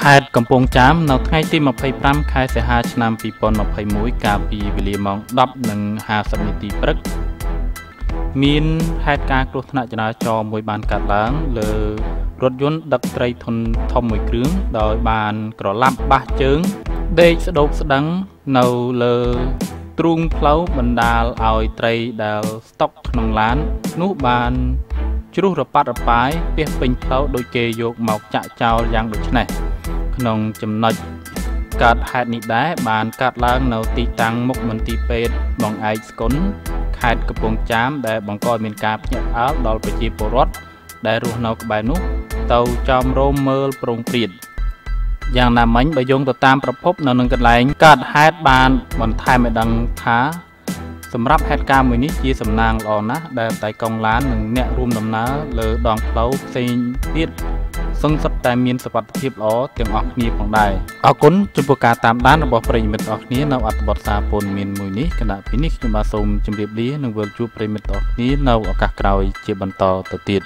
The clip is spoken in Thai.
แพทย์กำปงจามเราให้ตีมาไปปั้มคายเสียหายนำปีปอนมาไปมุ้ยกาปีวิลีมองดับหนึ่งหาสมิติปรึกมีนแพทย์การกรุณาจราจรมวยบานกัดล้างเลือรถยนต์ดักไตรทนทอมมวยเครื่องดอยบานกระลับบ้าเจิงเด็กสะดุดสะดังเนาเลือตรุงเพลาบรรดาออยไตรดาวสต็อกขนมล้านนุบานชุดระปัดระปายเปียกเป็นเพลาโดยเกยโยกหมอกจะเจ้าอย่างดุชนัยนองจำนวนการแพทย์นิดได้บานการล้างเราตีตังมุกมันตีเป็ดบองไอซ์ก้นแพทย์กระปงจ้ามได้บองก้อยเป็นกาบหยับอ้าวดอลไปจีโปรดได้รู้นอกใบนุ๊กเตาจอมโรมเมอร์ปรุงปริดอย่างนำมันไปยงต่อตามประพบนอนกันไหลการแพทย์บานบนไทยไม่ดังท้าสำหรับแพทย์การมือนี้จีสำนางหล่อนะได้ไต่กองล้านหนึ่งเนี่ยรวมดำน้าเลอดองเพลาเซนติดซึ่งสัตว์แต่มีสปัตทิพย์ล้อเตียงออกนี้ของได้เอาค้นจุปการตามด้านระบบปริมิตออกนี้เราอัดบทสาปนเมียนมือนี้ขณะพินิจจุมาสมจุมเรียบดีหนึ่งเวลจูปริมิตออกนี้เราอากาศไกลเจ็บบันต่อติด